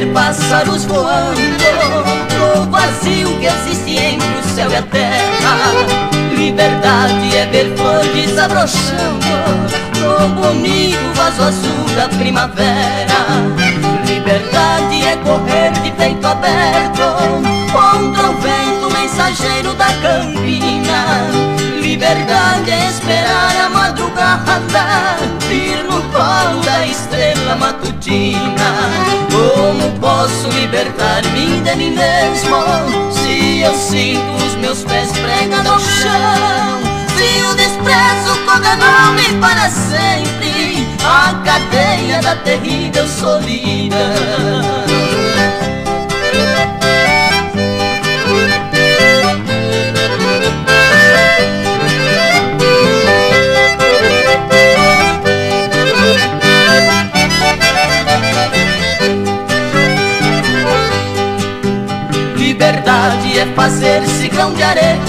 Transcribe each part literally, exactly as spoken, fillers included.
ver pássaros voando, o vazio que existe entre o céu e a terra. Liberdade é ver flores abrochando no bonito vaso azul da primavera. Liberdade é correr de peito aberto contra o vento mensageiro da campina. Liberdade é esperar a madrugada vir no colo da estrela matutina. Como posso libertar-me de mim mesmo se eu sinto os meus pés pregando ao chão? Se o desprezo condenou-me para sempre à cadeia da terrível solidão. Liberdade é fazer-se grão de areia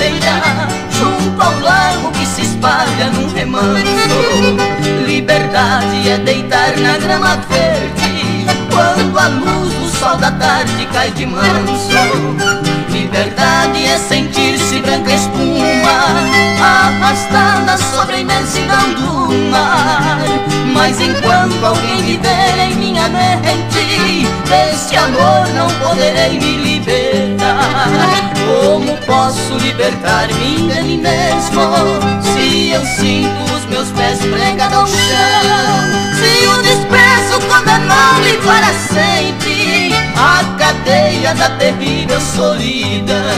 junto ao lago que se espalha num remanso. Liberdade é deitar na grama verde quando a luz do sol da tarde cai de manso. Liberdade é sentir-se branca espuma arrastada sobre a imensidão do mar. Mas enquanto alguém viver em minha mente, deste amor não poderei me libertar. Como posso libertar-me de mim mesmo se eu sinto os meus pés pregados ao chão? Se o desprezo condenou-me para sempre à cadeia da terrível solidão.